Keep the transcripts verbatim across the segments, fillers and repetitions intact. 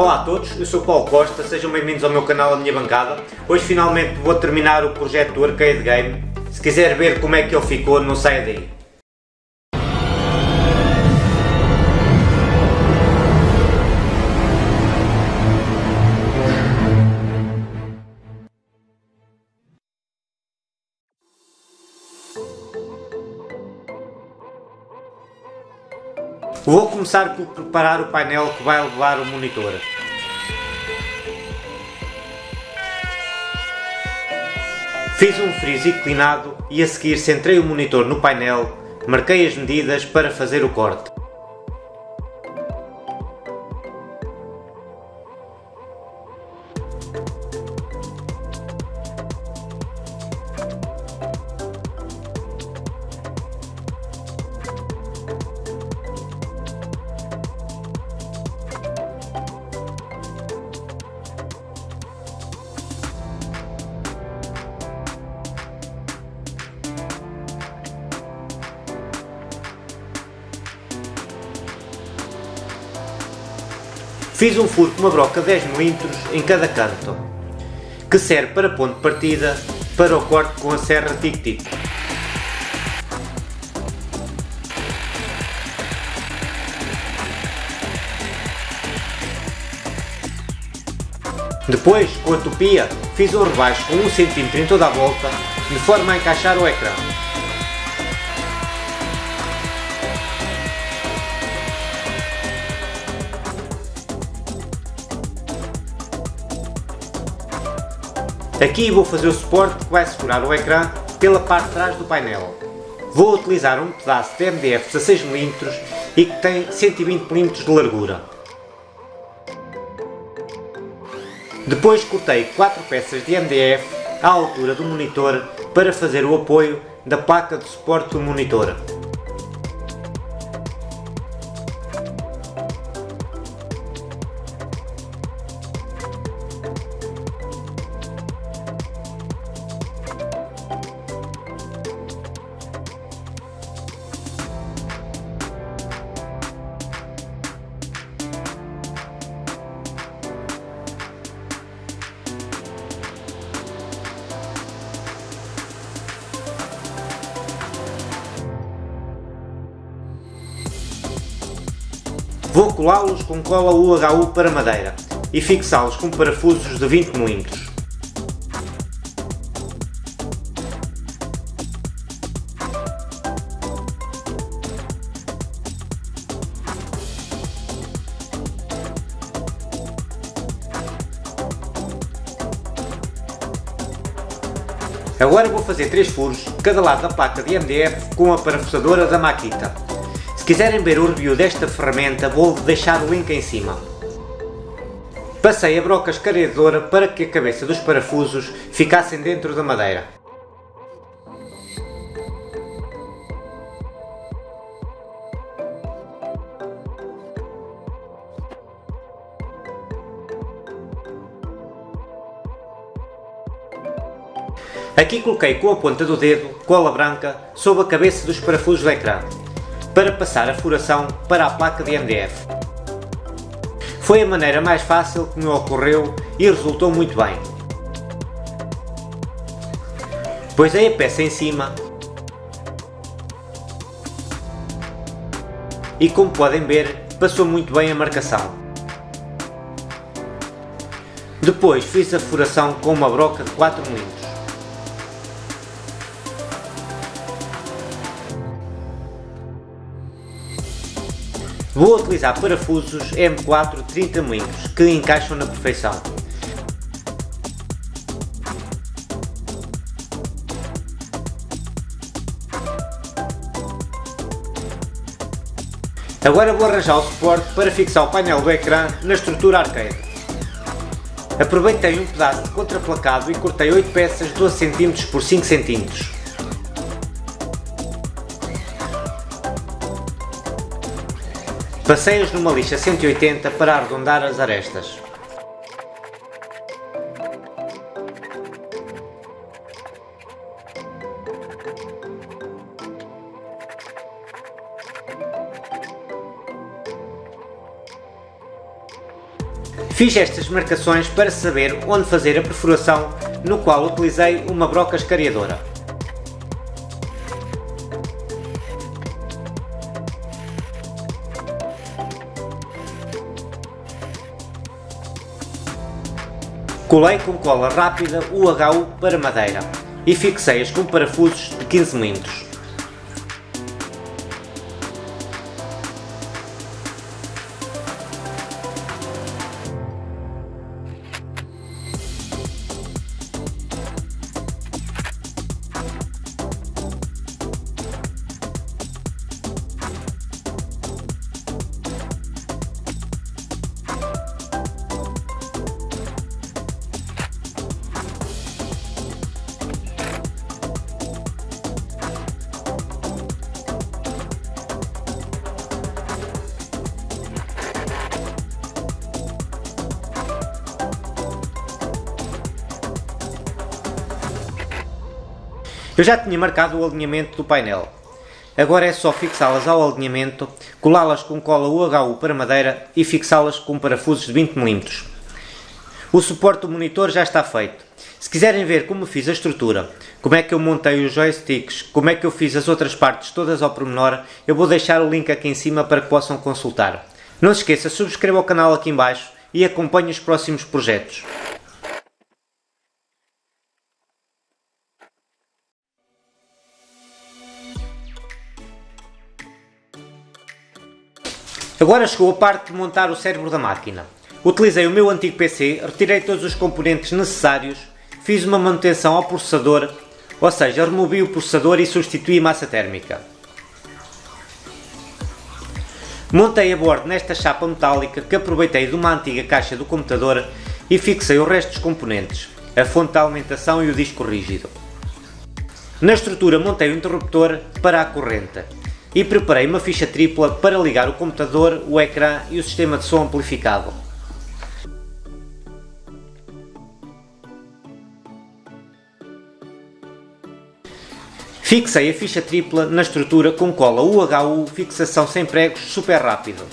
Olá a todos, eu sou o Paulo Costa, sejam bem-vindos ao meu canal A Minha Bancada. Hoje finalmente vou terminar o projeto do Arcade Game. Se quiser ver como é que ele ficou, não saia daí. Vou começar por preparar o painel que vai levar o monitor. Fiz um friso inclinado e a seguir centrei o monitor no painel, marquei as medidas para fazer o corte. Fiz um furo com uma broca dez milímetros em cada canto, que serve para ponto de partida para o corte com a serra tic-tic. Depois, com a tupia, fiz um rebaixo com um centímetro em toda a volta, de forma a encaixar o ecrã. Aqui vou fazer o suporte que vai segurar o ecrã pela parte de trás do painel. Vou utilizar um pedaço de M D F dezasseis milímetros e que tem cento e vinte milímetros de largura. Depois cortei quatro peças de M D F à altura do monitor para fazer o apoio da placa de suporte do monitor. Vou colá-los com cola U H U para madeira e fixá-los com parafusos de vinte milímetros. Agora vou fazer três furos, cada lado da placa de M D F com a parafusadora da Makita. Se quiserem ver o review desta ferramenta, vou deixar o link em cima. Passei a broca escariadora para que a cabeça dos parafusos ficassem dentro da madeira. Aqui coloquei com a ponta do dedo cola branca sobre a cabeça dos parafusos do ecrã, para passar a furação para a placa de M D F. Foi a maneira mais fácil que me ocorreu e resultou muito bem. Pusei a peça em cima e, como podem ver, passou muito bem a marcação. Depois fiz a furação com uma broca de quatro milímetros. Vou utilizar parafusos M quatro trinta milímetros que encaixam na perfeição. Agora vou arranjar o suporte para fixar o painel do ecrã na estrutura arcade. Aproveitei um pedaço de contraplacado e cortei oito peças de doze centímetros por cinco centímetros. Passei-as numa lixa cento e oitenta para arredondar as arestas. Fiz estas marcações para saber onde fazer a perfuração, no qual utilizei uma broca escariadora. Colei com cola rápida o U H U para madeira e fixei-as com parafusos de quinze milímetros. Eu já tinha marcado o alinhamento do painel, agora é só fixá-las ao alinhamento, colá-las com cola U H U para madeira e fixá-las com parafusos de vinte milímetros. O suporte do monitor já está feito. Se quiserem ver como fiz a estrutura, como é que eu montei os joysticks, como é que eu fiz as outras partes todas ao pormenor, eu vou deixar o link aqui em cima para que possam consultar. Não se esqueça, subscreva o canal aqui em baixo e acompanhe os próximos projetos. Agora chegou a parte de montar o cérebro da máquina. Utilizei o meu antigo P C, retirei todos os componentes necessários, fiz uma manutenção ao processador, ou seja, removi o processador e substituí a massa térmica. Montei a bordo nesta chapa metálica que aproveitei de uma antiga caixa do computador e fixei o resto dos componentes, a fonte de alimentação e o disco rígido. Na estrutura montei o interruptor para a corrente. E preparei uma ficha tripla para ligar o computador, o ecrã e o sistema de som amplificado. Fixei a ficha tripla na estrutura com cola U H U, fixação sem pregos, super rápido.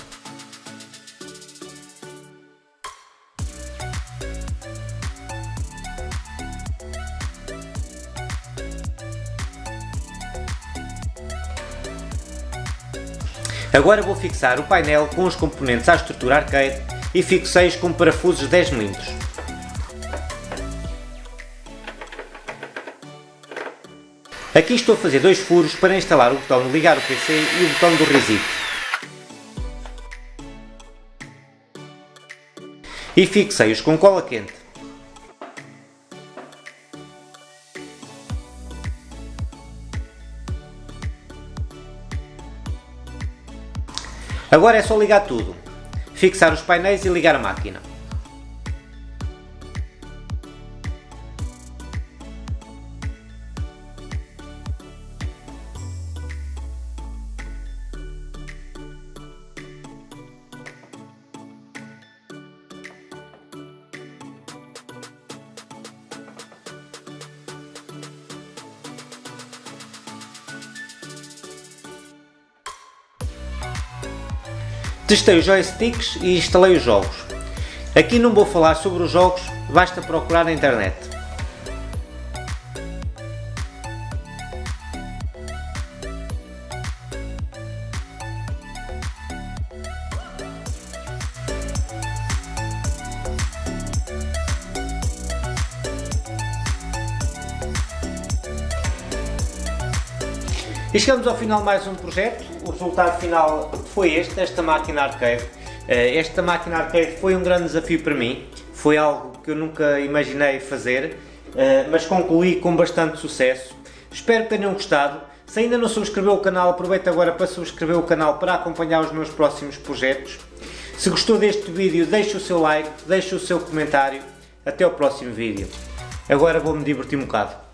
Agora vou fixar o painel com os componentes à estrutura arcade e fixei-os com parafusos dez milímetros. Aqui estou a fazer dois furos para instalar o botão de ligar o P C e o botão do reset. E fixei-os com cola quente. Agora é só ligar tudo, fixar os painéis e ligar a máquina. Testei os joysticks e instalei os jogos. Aqui não vou falar sobre os jogos, basta procurar na internet. E chegamos ao final de mais um projeto. O resultado final foi este, desta máquina arcade. Esta máquina arcade foi um grande desafio para mim, foi algo que eu nunca imaginei fazer, mas concluí com bastante sucesso. Espero que tenham gostado. Se ainda não subscreveu o canal, aproveita agora para subscrever o canal para acompanhar os meus próximos projetos. Se gostou deste vídeo, deixe o seu like, deixe o seu comentário. Até ao próximo vídeo. Agora vou-me divertir um bocado.